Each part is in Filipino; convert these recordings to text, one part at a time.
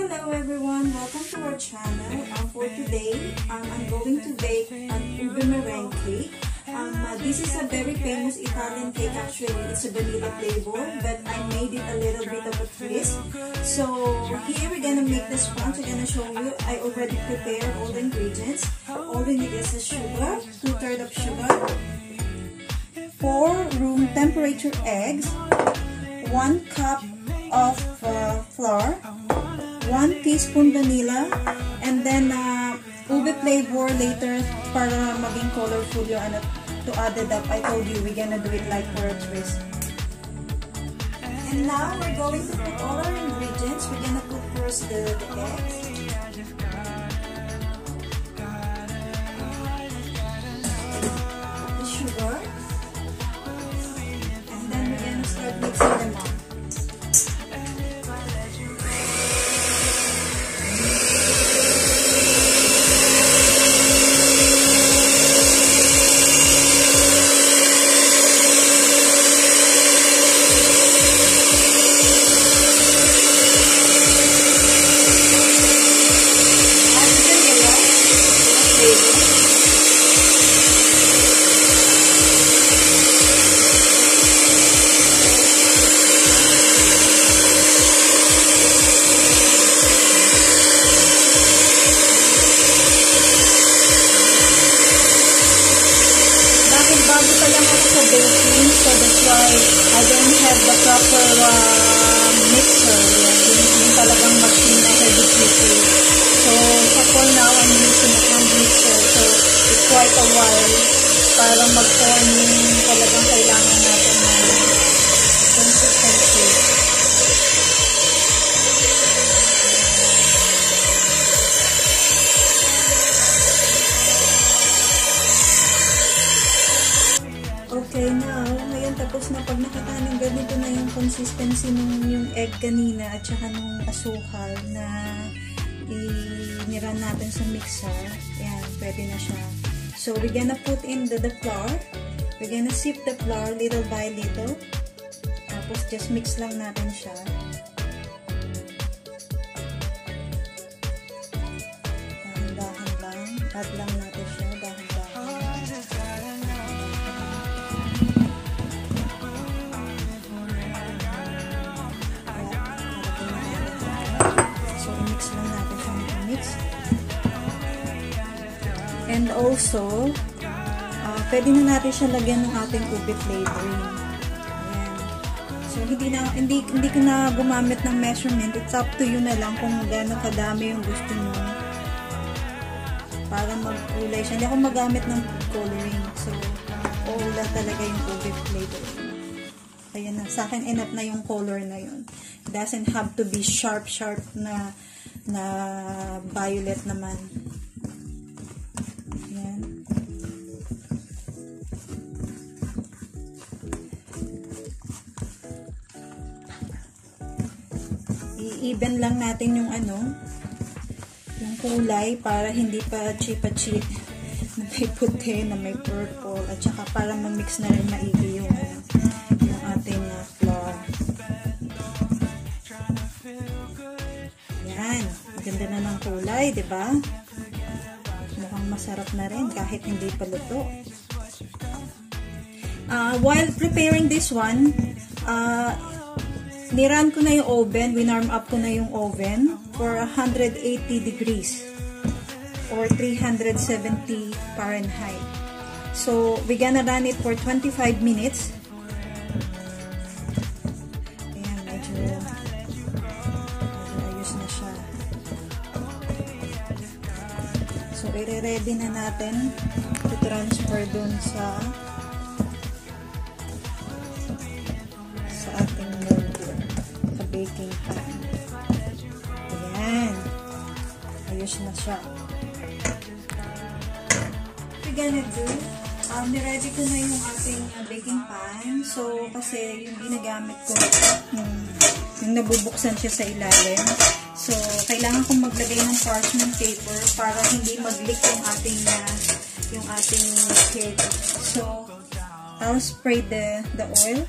Hello everyone, welcome to our channel. For today, I'm going to bake an ube meringue cake. This is a very famous Italian cake actually. It's a vanilla flavor, but I made it a little bit of a twist. So here we're gonna make the sponge. I'm gonna show you. I already prepared all the ingredients. All we need is sugar, 2/3 of sugar, 4 room temperature eggs, 1 cup of flour, 1 teaspoon vanilla, and then ube flavor later para maging colorful yung ano, to add it up. I told you we're gonna do it like for a twist. And now we're going to put all our ingredients. We're gonna put first the eggs. The sugar. And then we're gonna start mixing them up. Consistency nung yung egg kanina at saka nung asukal na iniran natin sa mixer. Ayan, pwede na siya. So, we're gonna put in the flour. We're gonna sift the flour little by little. Tapos, just mix lang natin siya. Dahan lang. Add lang natin siya. And also, pwede na natin siya lagyan ng ating ube flavoring. Ayan. So, hindi ka na gumamit ng measurement. It's up to you na lang kung gano'n kadami yung gusto mo. Para magkulay siya. Hindi ako magamit ng coloring. So, all na talaga yung ube flavoring. Ayan na. Sa akin, enough na yung color na yun. It doesn't have to be sharp na violet naman. I-even lang natin yung yung kulay para hindi pa chipa-chip na may puti, na may purple, at saka para mamix na rin maigi yung ating flour. Yan. Maganda na ng kulay, diba? Mukhang masarap na rin kahit hindi pa luto. While preparing this one, nirun ko na yung oven, winarm up ko na yung oven for 180 degrees or 370 Fahrenheit. So, we're gonna run it for 25 minutes. Ayan, medyo ayos na siya. So, i-ready na natin to transfer dun sa ating baking pan. Ayan. Ayos na siya. What we're gonna do, niready ko na yung ating baking pan. So, kasi yung ginagamit ko, yung nabubuksan siya sa ilalim. So, kailangan kong maglagay ng parchment paper para hindi mag-leak yung ating cake. So, I'll spray the oil.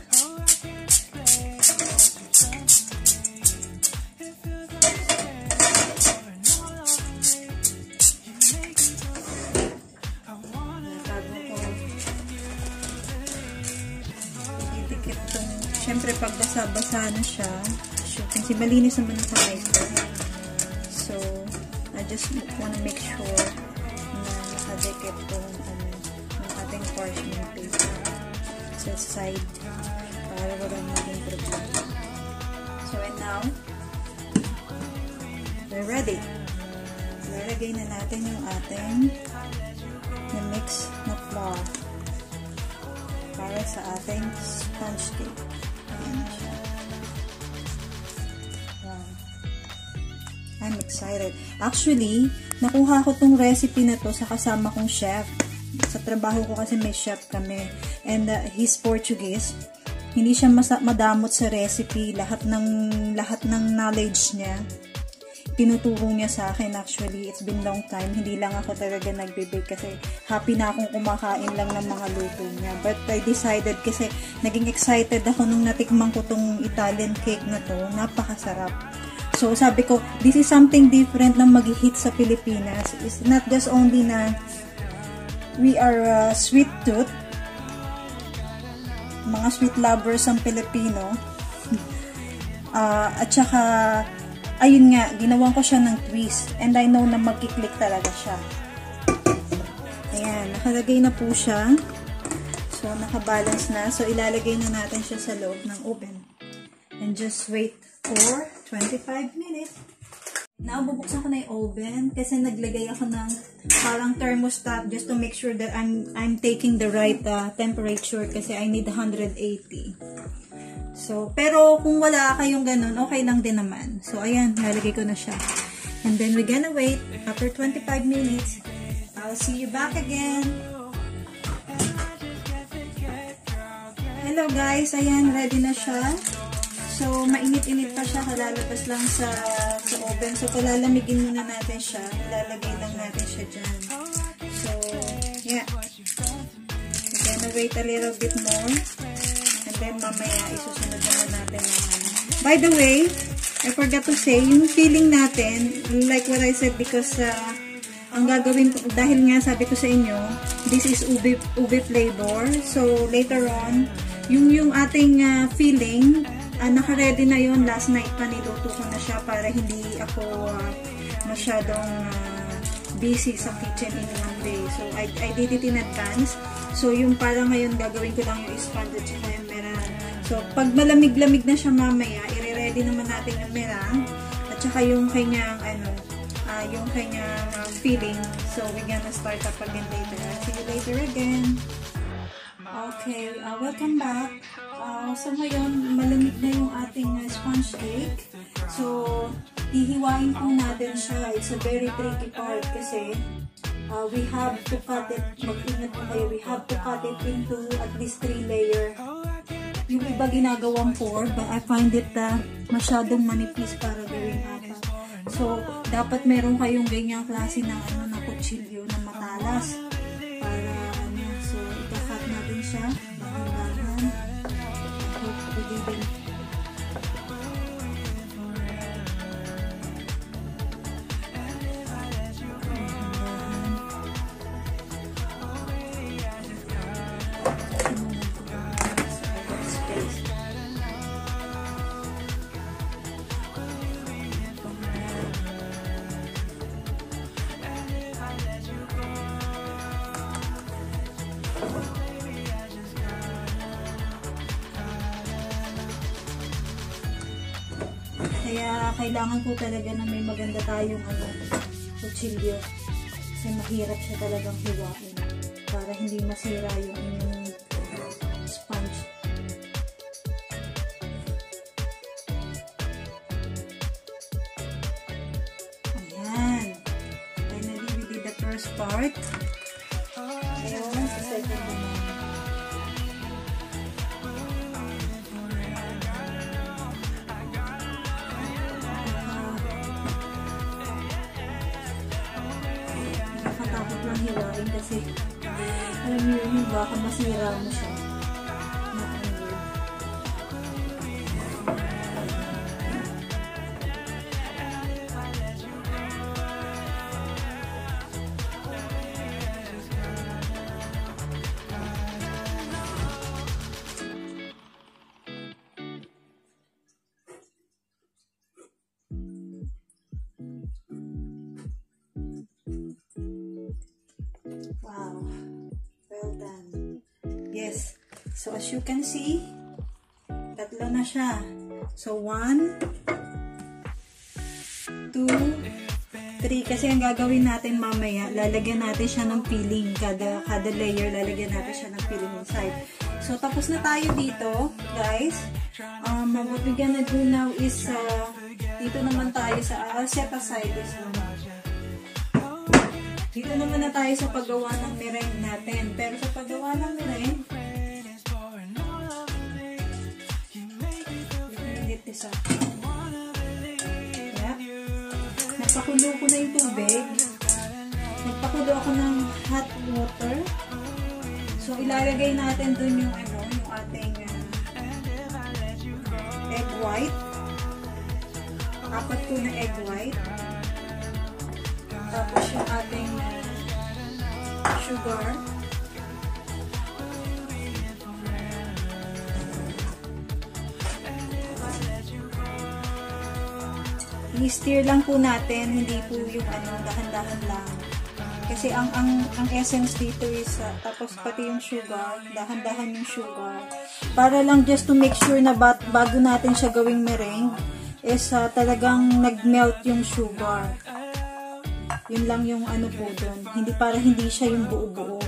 syempre pag basa-basa na siya, as you can see, malinis naman ang kamay ko. So, I just want to make sure na nakadikit po ang ating parchment paper sa side para walang maging problema. So, and now, we're ready. Ilalagay na natin yung ating na-mix na flour para sa ating sponge cake. Wow. I'm excited. Actually, nakuha ko tong recipe na to sa kasama kong chef. Sa trabaho ko kasi may chef kami. And he's Portuguese. Hindi siya madamot sa recipe. Lahat ng knowledge niya, tinuturo niya sa akin. Actually, it's been long time. Hindi lang ako talaga nagbe-bake kasi happy na akong kumakain lang ng mga luto niya. But I decided kasi naging excited ako nung natikman ko tong Italian cake na to. Napakasarap. So, sabi ko, this is something different na mag-hit sa Pilipinas. It's not just only na we are sweet tooth. Mga sweet lovers ang Pilipino. At saka ayun nga, ginawa ko siya ng twist. And I know na magkiklik talaga siya. Ayan, nakalagay na po siya. So, nakabalance na. So, ilalagay na natin siya sa loob ng oven. And just wait for 25 minutes. Now, bubuksan ko na yung oven. Kasi naglagay ako ng parang thermostat just to make sure that I'm taking the right temperature. Kasi I need 180. So, pero kung wala kayong ganun, okay lang din naman. So, ayan, nalagay ko na siya. And then, we're gonna wait. After 25 minutes, I'll see you back again. Hello guys, ayan, ready na siya. So, mainit-init pa siya, kalalabas lang sa oven. So, palalamigin muna natin siya. Lalagay lang natin siya dyan. So, yeah. We're gonna wait a little bit more. Then mamaya isusunod naman natin. By the way, I forgot to say, yung feeling natin, like what I said, because ang gagawin, dahil nga sabi ko sa inyo, this is ube flavor. So, later on, yung ating feeling, naka-ready na yun. Last night pa, niluto ko na siya para hindi ako masyadong busy sa kitchen in one day. So, I did it in advance. So, yung parang ngayon, gagawin ko lang yung sponge at saka yung meringue. So, pag malamig-lamig na siya mamaya, i-ready naman natin yung meringue at saka yung kanyang, yung kanyang filling. So, we're gonna start up again later. See you later again. Okay, welcome back. So, ngayon, malamig na yung ating sponge cake. So, hihiwain po natin siya. It's a very tricky part kasi we have to cut it. Mag-ingat po kayo. We have to cut it into at least 3 layers. Yung iba ginagawang 4, but I find it masyadong manipis para gawin ata. So, dapat meron kayong ganyang klase ng na kutsilyo na matalas para So, ikakat natin siya. Kaya kailangan ko talaga na may maganda tayong kutsilyo kasi mahirap siya talagang hiwain para hindi masira yung sponge. Ayan. Finally, we did the first part. Ayun, sa second naman. Kasi alam niyo yun, baka masira mo siya. Yes. So as you can see, tatlo na siya. So 1, 2, 3. Kasi ang gagawin natin mamaya, lalagyan natin siya ng peeling. Kada layer, lalagyan natin siya ng peeling inside. So tapos na tayo dito, guys. What we're gonna do now is, dito naman tayo sa, set aside this naman. Dito naman na tayo sa paggawa ng meringue natin. Pero sa paggawa ng meringue, let this up. Yeah. Nagpakulo ko na yung tubig. Nagpakulo ako ng hot water. So, ilalagay natin dun yung, yung ating egg white. 4 na egg white. Tapos yung ating sugar. I-stir lang po natin, hindi po yung dahan-dahan lang. Kasi ang essence dito is, tapos pati yung sugar, dahan-dahan yung sugar. Para lang just to make sure na bago natin siya gawing meringue, is talagang nag-melt yung sugar. Yun lang yung po doon. Hindi, para hindi siya yung buo-buo.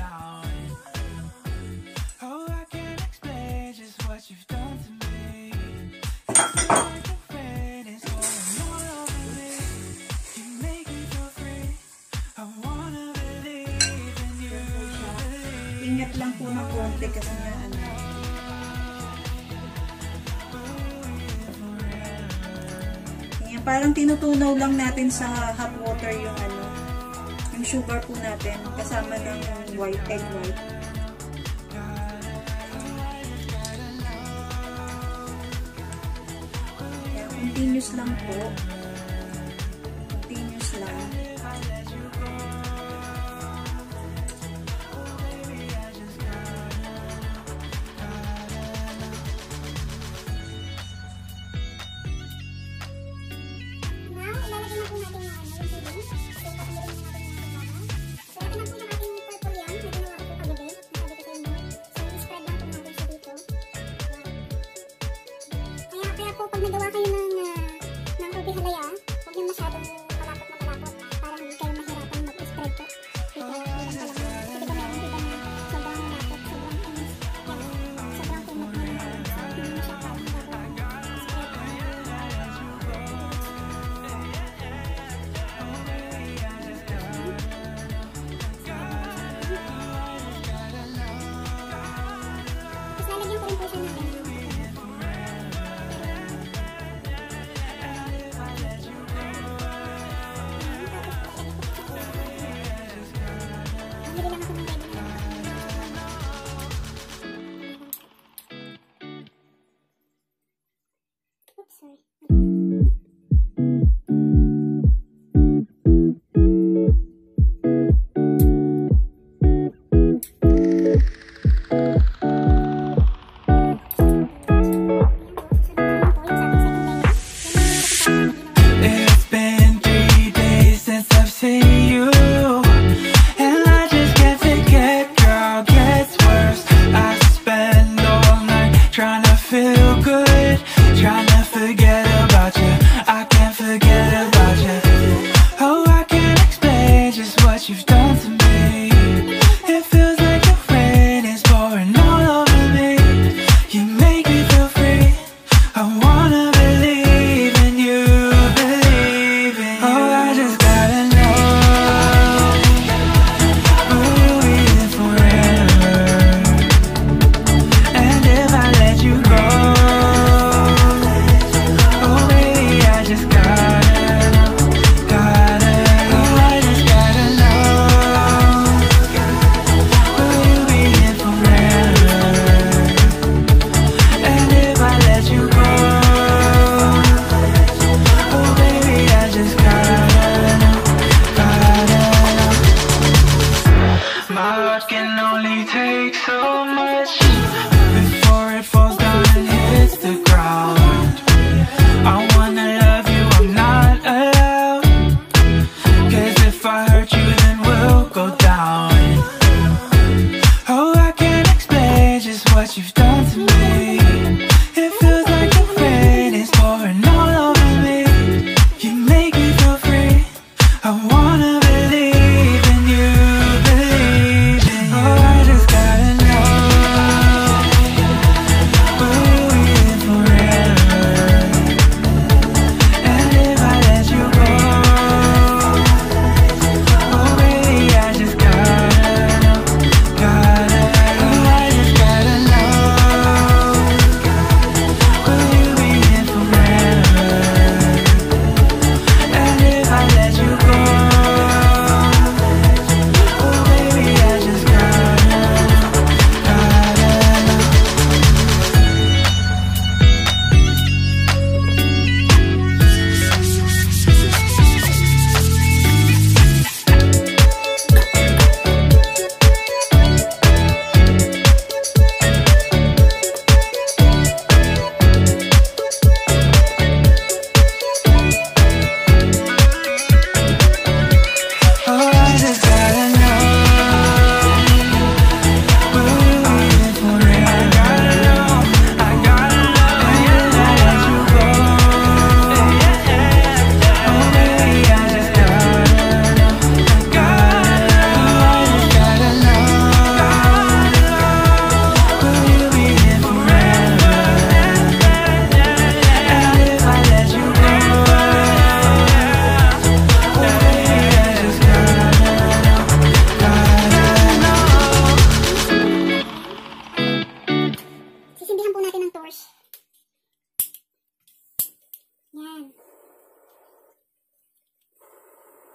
Ingat lang po na konti kasi nga parang tinutunaw lang natin sa hot water yung yung sugar po natin kasama ng white, egg white. Kaya continuous lang po. Continuous lang. Nagawa kayo ng ube, halay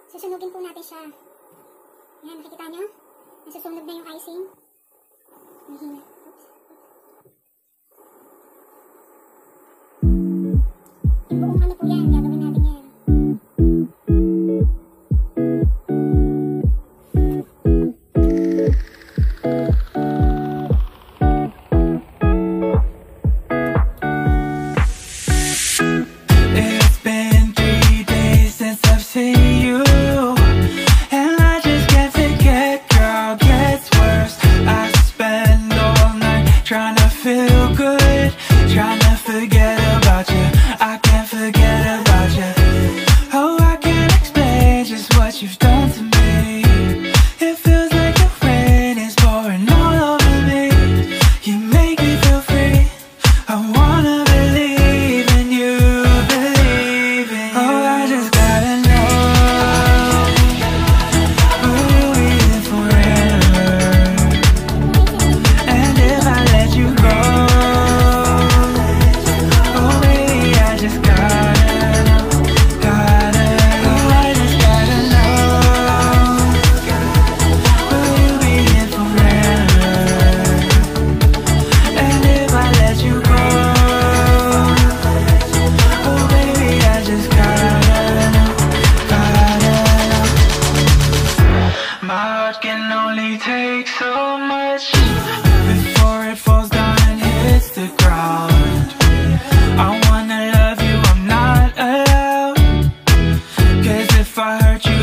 Susunugin po natin siya. Ayan, nakikita nyo? Nasusunog na yung icing. Mahina. Ibuong ano po yan. Gagawin natin yan. I heard you.